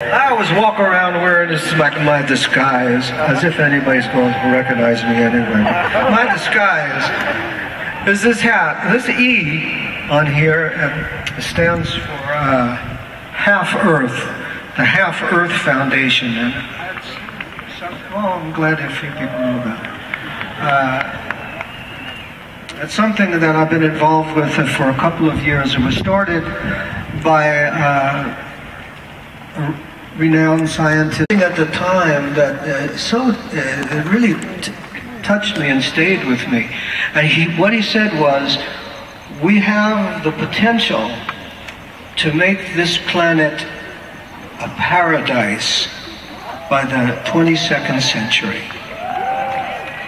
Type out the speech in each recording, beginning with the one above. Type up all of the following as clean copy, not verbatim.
I always walk around wearing this, my disguise, as if anybody's going to recognize me anyway. My disguise is this hat. This E on here stands for Half Earth, the Half Earth Foundation. And I'm glad a few people know about it. It's something that I've been involved with for a couple of years. It was started by renowned scientist at the time that it really touched me and stayed with me. And what he said was, we have the potential to make this planet a paradise by the 22nd century.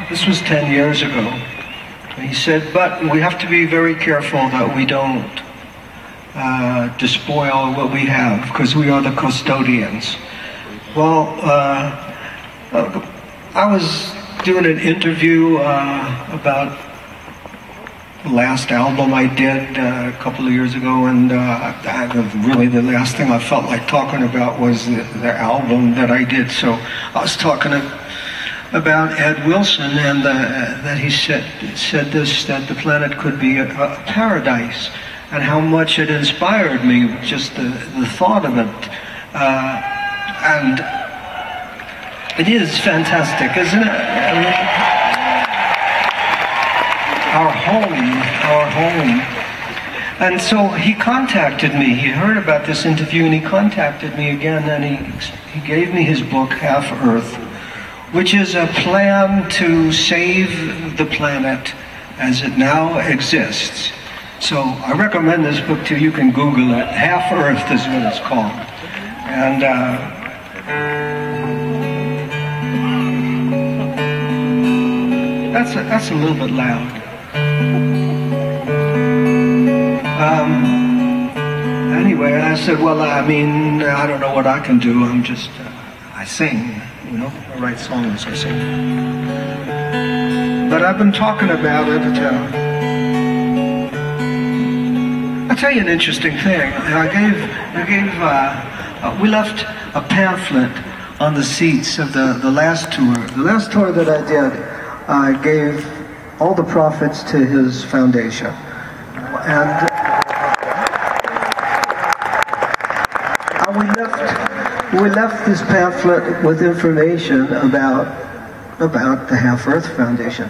This was 10 years ago. And he said, but we have to be very careful that we don't despoil what we have, because we are the custodians. Well, I was doing an interview about the last album I did a couple of years ago, and really the last thing I felt like talking about was the album that I did. So I was talking about Ed Wilson, and that he said this, that the planet could be a paradise, and how much it inspired me, just the thought of it. And it is fantastic, isn't it? I mean, our home. And so he contacted me. He heard about this interview and he contacted me again, and he gave me his book, Half Earth, which is a plan to save the planet as it now exists. So I recommend this book to you. You can Google it. Half Earth is what it's called. And that's a little bit loud. Anyway, I said, well, I mean, I don't know what I can do. I'm just, I sing, you know, I write songs, I sing. But I've been talking about it. I'll tell you an interesting thing. We left a pamphlet on the seats of the last tour. The last tour that I did, I gave all the profits to his foundation. And we left this pamphlet with information about the Half Earth Foundation.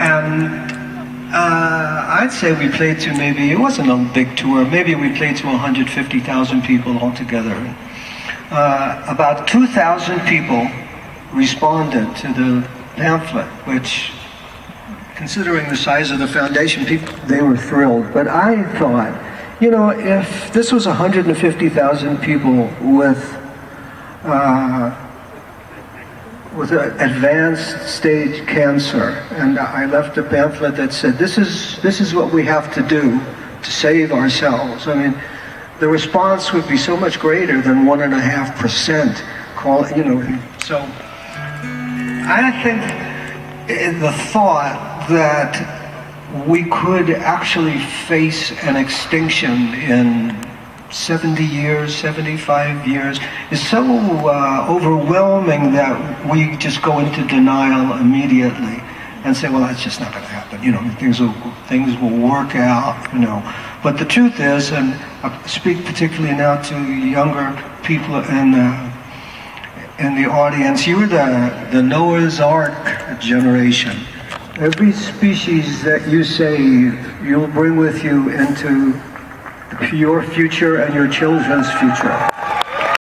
And I'd say we played to, maybe, it wasn't a big tour, maybe we played to 150,000 people altogether. About 2,000 people responded to the pamphlet, which, considering the size of the foundation, people, they were thrilled. But I thought, you know, if this was 150,000 people with advanced stage cancer, and I left a pamphlet that said, this is what we have to do to save ourselves. I mean, the response would be so much greater than 1.5%. Call it, you know. So I think the thought that we could actually face an extinction in 70 years, 75 years, is so overwhelming that we just go into denial immediately and say, well, that's just not going to happen. You know, things will work out, you know. But the truth is, and I speak particularly now to younger people in the audience, you're the Noah's Ark generation. Every species that you save, you'll bring with you into your future and your children's future.